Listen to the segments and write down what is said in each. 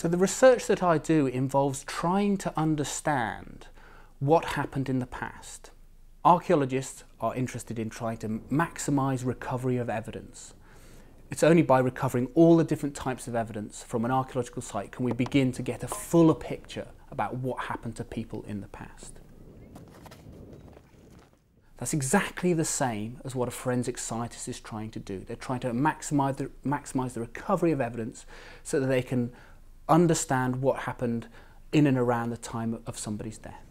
So the research that I do involves trying to understand what happened in the past. Archaeologists are interested in trying to maximise recovery of evidence. It's only by recovering all the different types of evidence from an archaeological site can we begin to get a fuller picture about what happened to people in the past. That's exactly the same as what a forensic scientist is trying to do. They're trying to maximise the recovery of evidence so that they can understand what happened in and around the time of somebody's death.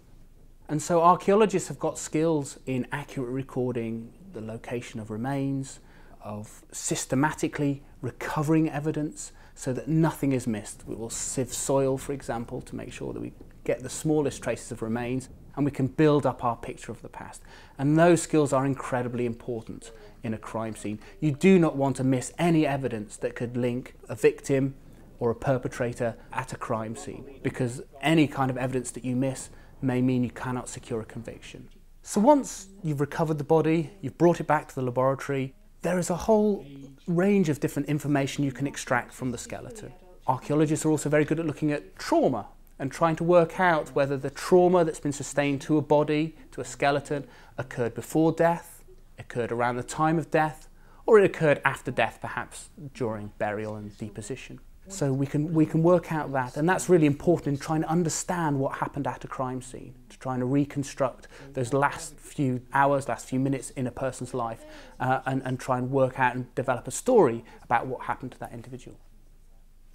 And so archaeologists have got skills in accurate recording the location of remains, of systematically recovering evidence so that nothing is missed. We will sieve soil, for example, to make sure that we get the smallest traces of remains, and we can build up our picture of the past. And those skills are incredibly important in a crime scene. You do not want to miss any evidence that could link a victim or a perpetrator at a crime scene, because any kind of evidence that you miss may mean you cannot secure a conviction. So once you've recovered the body, you've brought it back to the laboratory, there is a whole range of different information you can extract from the skeleton. Archaeologists are also very good at looking at trauma and trying to work out whether the trauma that's been sustained to a body, to a skeleton, occurred before death, occurred around the time of death, or it occurred after death, perhaps during burial and deposition. So we can work out that, and that's really important in trying to understand what happened at a crime scene, to trying to reconstruct those last few hours, last few minutes in a person's life, and try and work out and develop a story about what happened to that individual.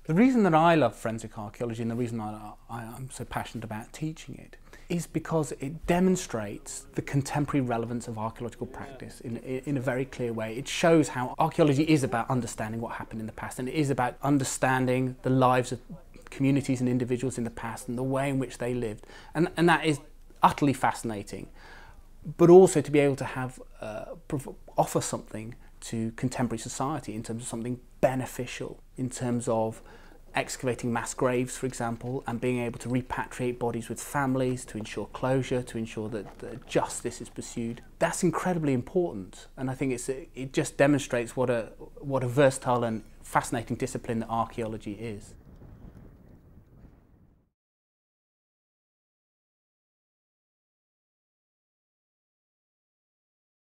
The reason that I love forensic archaeology, and the reason I'm so passionate about teaching it, is because it demonstrates the contemporary relevance of archaeological practice in a very clear way. It shows how archaeology is about understanding what happened in the past, and it is about understanding the lives of communities and individuals in the past and the way in which they lived. And that is utterly fascinating. But also to be able to have offer something to contemporary society in terms of something beneficial, in terms of excavating mass graves, for example, and being able to repatriate bodies with families to ensure closure, to ensure that justice is pursued. That's incredibly important, and I think it just demonstrates what a versatile and fascinating discipline that archaeology is.